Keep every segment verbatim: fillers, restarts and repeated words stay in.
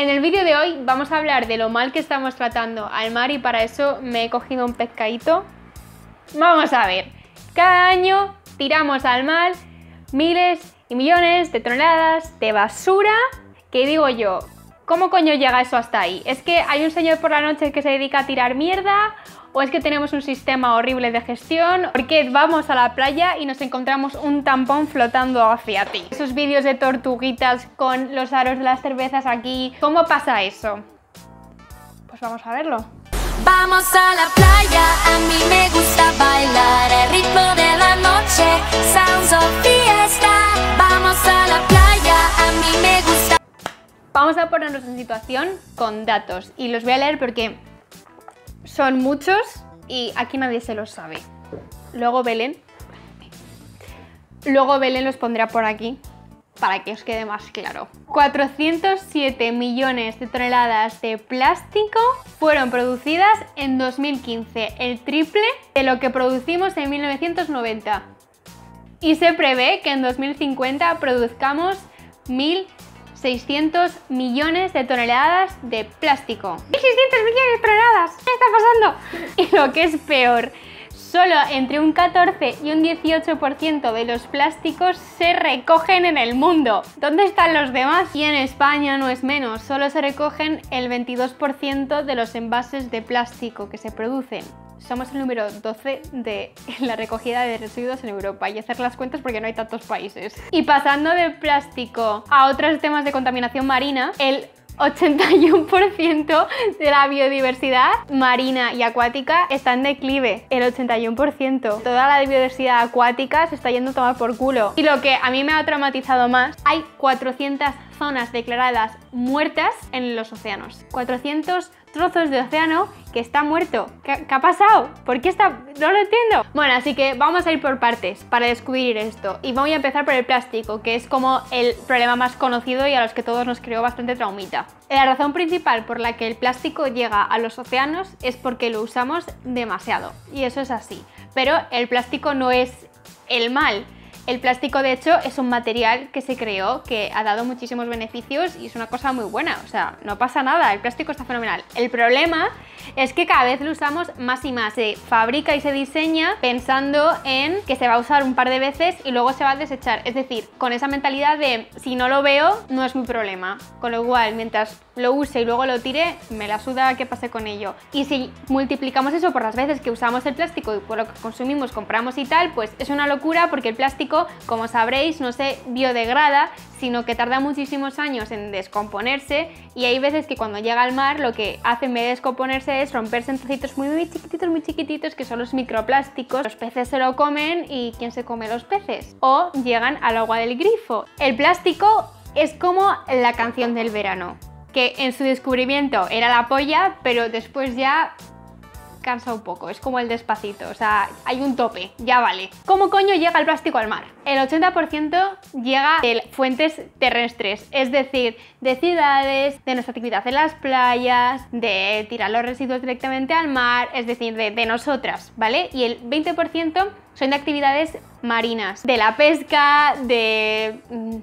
En el vídeo de hoy vamos a hablar de lo mal que estamos tratando al mar, y para eso me he cogido un pescadito. Vamos a ver, cada año tiramos al mar miles y millones de toneladas de basura, que digo yo, ¿cómo coño llega eso hasta ahí? ¿Es que hay un señor por la noche que se dedica a tirar mierda? ¿O es que tenemos un sistema horrible de gestión? ¿Por qué vamos a la playa y nos encontramos un tampón flotando hacia ti? Esos vídeos de tortuguitas con los aros de las cervezas aquí, ¿cómo pasa eso? Pues vamos a verlo. Vamos a la playa, a mí me gusta bailar el ritmo de la noche, sounds of fiesta. Vamos a la playa, a mí me gusta... Vamos a ponernos en situación con datos y los voy a leer porque... son muchos y aquí nadie se los sabe. Luego Belén, luego Belén los pondrá por aquí para que os quede más claro. cuatrocientos siete millones de toneladas de plástico fueron producidas en dos mil quince, el triple de lo que producimos en mil novecientos noventa. Y se prevé que en dos mil cincuenta produzcamos mil seiscientos millones de toneladas de plástico. ¡mil seiscientos millones de toneladas! ¿Qué está pasando? Y lo que es peor, solo entre un catorce y un dieciocho por ciento de los plásticos se recogen en el mundo. ¿Dónde están los demás? Y en España no es menos, solo se recogen el veintidós por ciento de los envases de plástico que se producen. Somos el número doce de la recogida de residuos en Europa, y hacer las cuentas porque no hay tantos países. Y pasando del plástico a otros temas de contaminación marina, el ochenta y uno por ciento de la biodiversidad marina y acuática está en declive, el ochenta y uno por ciento. Toda la biodiversidad acuática se está yendo a tomar por culo. Y lo que a mí me ha traumatizado más, hay cuatrocientas zonas declaradas muertas en los océanos. cuatrocientos trozos de océano que está muerto. ¿Qué, qué ha pasado? ¿Por qué está...? No lo entiendo. Bueno, así que vamos a ir por partes para descubrir esto. Y voy a empezar por el plástico, que es como el problema más conocido y a los que todos nos creó bastante traumita. La razón principal por la que el plástico llega a los océanos es porque lo usamos demasiado. Y eso es así. Pero el plástico no es el mal. El plástico, de hecho, es un material que se creó, que ha dado muchísimos beneficios y es una cosa muy buena. O sea, no pasa nada, el plástico está fenomenal. El problema es que cada vez lo usamos más y más. Se fabrica y se diseña pensando en que se va a usar un par de veces y luego se va a desechar. Es decir, con esa mentalidad de si no lo veo, no es mi problema. Con lo cual, mientras lo use y luego lo tire, me la suda qué pase con ello. Y si multiplicamos eso por las veces que usamos el plástico y por lo que consumimos, compramos y tal, pues es una locura, porque el plástico, como sabréis, no se biodegrada, sino que tarda muchísimos años en descomponerse, y hay veces que cuando llega al mar lo que hace en vez de descomponerse es romperse en trocitos muy, muy chiquititos, muy chiquititos, que son los microplásticos. Los peces se lo comen, y ¿quién se come los peces? O llegan al agua del grifo. El plástico es como la canción del verano, que en su descubrimiento era la polla, pero después ya... cansa un poco, es como el Despacito, o sea, hay un tope, ya vale. ¿Cómo coño llega el plástico al mar? El ochenta por ciento llega de fuentes terrestres, es decir, de ciudades, de nuestra actividad en las playas, de tirar los residuos directamente al mar, es decir, de, de nosotras, ¿vale? Y el veinte por ciento son de actividades marinas, de la pesca, de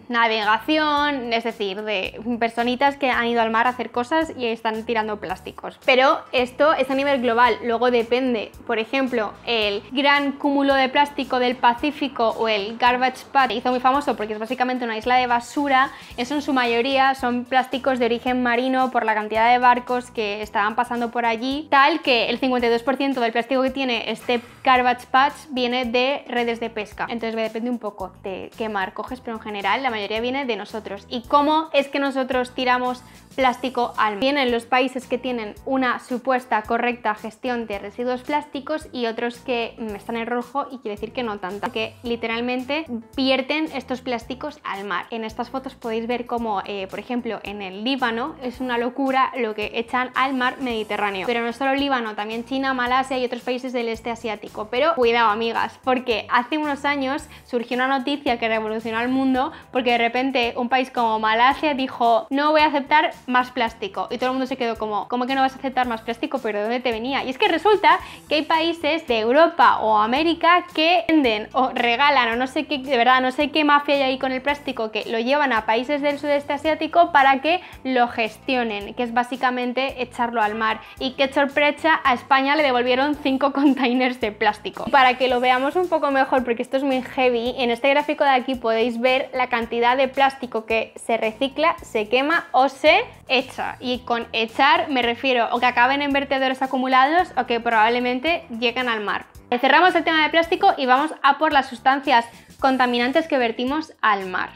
navegación, es decir, de personitas que han ido al mar a hacer cosas y están tirando plásticos. Pero esto es a nivel global, luego depende, por ejemplo, el gran cúmulo de plástico del Pacífico o el Garbage Patch, hizo muy famoso porque es básicamente una isla de basura. Eso en su mayoría son plásticos de origen marino por la cantidad de barcos que estaban pasando por allí, tal que el cincuenta y dos por ciento del plástico que tiene este Garbage Patch viene de redes de pesca. Entonces depende un poco de qué mar coges, pero en general la mayoría viene de nosotros. ¿Y cómo es que nosotros tiramos plástico al mar? Vienen los países que tienen una supuesta correcta gestión de residuos plásticos y otros que están en rojo y quiere decir que no tanta, que literalmente vierten estos plásticos al mar. En estas fotos podéis ver cómo, eh, por ejemplo, en el Líbano es una locura lo que echan al mar Mediterráneo. Pero no solo Líbano, también China, Malasia y otros países del este asiático. Pero cuidado, amigas, porque hace unos años surgió una noticia que revolucionó al mundo, porque de repente un país como Malasia dijo: no voy a aceptar más plástico. Y todo el mundo se quedó como, ¿cómo que no vas a aceptar más plástico? ¿Pero de dónde te venía? Y es que resulta que hay países de Europa o América que venden o regalan o no sé qué, de verdad, no sé qué mafia hay ahí con el plástico, que lo llevan a países del sudeste asiático para que lo gestionen, que es básicamente echarlo al mar. Y qué sorpresa, a España le devolvieron cinco containers de plástico. Para que lo veamos un poco mejor, porque esto es muy heavy, en este gráfico de aquí podéis ver la cantidad de plástico que se recicla, se quema o se echa. Y con echar me refiero o que acaben en vertederos acumulados o que probablemente lleguen al mar. Cerramos el tema de plástico y vamos a por las sustancias contaminantes que vertimos al mar.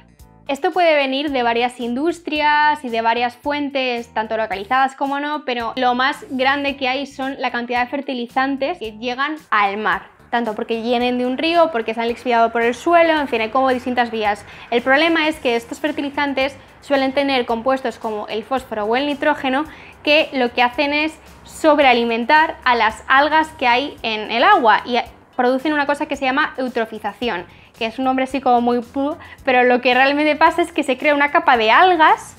Esto puede venir de varias industrias y de varias fuentes, tanto localizadas como no, pero lo más grande que hay son la cantidad de fertilizantes que llegan al mar, tanto porque llenen de un río, porque se han lixiviado por el suelo, en fin, hay como distintas vías. El problema es que estos fertilizantes suelen tener compuestos como el fósforo o el nitrógeno, que lo que hacen es sobrealimentar a las algas que hay en el agua y producen una cosa que se llama eutrofización, que es un nombre así como muy pu, pero lo que realmente pasa es que se crea una capa de algas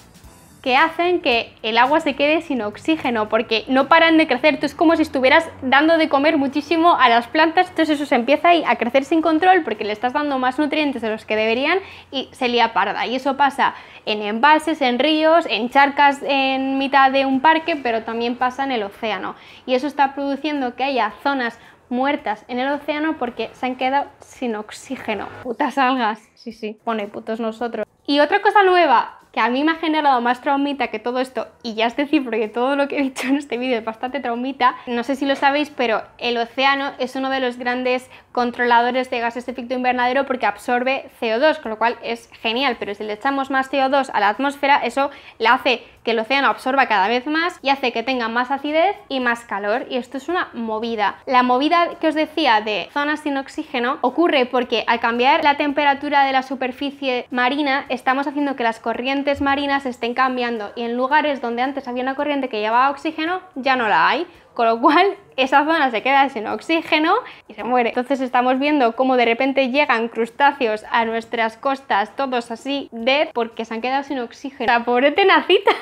que hacen que el agua se quede sin oxígeno, porque no paran de crecer. Tú es como si estuvieras dando de comer muchísimo a las plantas, entonces eso se empieza a crecer sin control porque le estás dando más nutrientes de los que deberían y se lía parda. Y eso pasa en embalses, en ríos, en charcas en mitad de un parque, pero también pasa en el océano. Y eso está produciendo que haya zonas muertas en el océano porque se han quedado sin oxígeno. Putas algas, sí, sí, bueno, y putos nosotros. Y otra cosa nueva que a mí me ha generado más traumita que todo esto, y ya es decir, porque todo lo que he dicho en este vídeo es bastante traumita, no sé si lo sabéis, pero el océano es uno de los grandes controladores de gases de efecto invernadero porque absorbe C O dos, con lo cual es genial, pero si le echamos más C O dos a la atmósfera, eso la hace que el océano absorba cada vez más y hace que tenga más acidez y más calor, y esto es una movida. La movida que os decía de zonas sin oxígeno ocurre porque al cambiar la temperatura de la superficie marina estamos haciendo que las corrientes marinas estén cambiando, y en lugares donde antes había una corriente que llevaba oxígeno ya no la hay, con lo cual esa zona se queda sin oxígeno y se muere. Entonces estamos viendo cómo de repente llegan crustáceos a nuestras costas, todos así dead, porque se han quedado sin oxígeno. ¡La pobre tenacitas!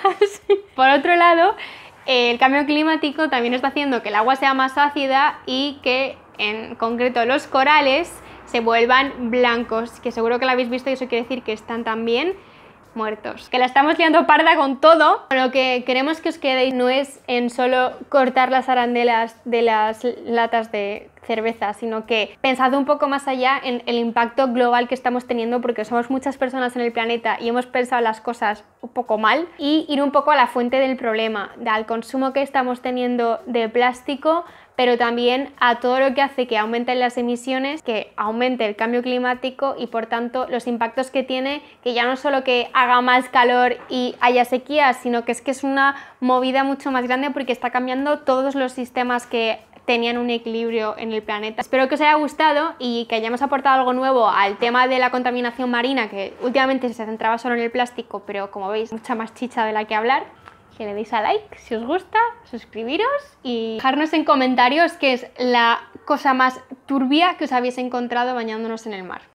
Por otro lado, el cambio climático también está haciendo que el agua sea más ácida y que en concreto los corales se vuelvan blancos, que seguro que lo habéis visto, y eso quiere decir que están también muertos. Que la estamos liando parda con todo. Lo que queremos que os quedéis no es en solo cortar las arandelas de las latas de cerveza, sino que pensad un poco más allá en el impacto global que estamos teniendo, porque somos muchas personas en el planeta y hemos pensado las cosas un poco mal, y ir un poco a la fuente del problema, al consumo que estamos teniendo de plástico, pero también a todo lo que hace que aumenten las emisiones, que aumente el cambio climático y por tanto los impactos que tiene, que ya no solo que haga más calor y haya sequía, sino que es que es una movida mucho más grande porque está cambiando todos los sistemas que tenían un equilibrio en el planeta. Espero que os haya gustado y que hayamos aportado algo nuevo al tema de la contaminación marina, que últimamente se centraba solo en el plástico, pero como veis, mucha más chicha de la que hablar. Que le deis a like si os gusta, suscribiros y dejarnos en comentarios qué es la cosa más turbia que os habéis encontrado bañándonos en el mar.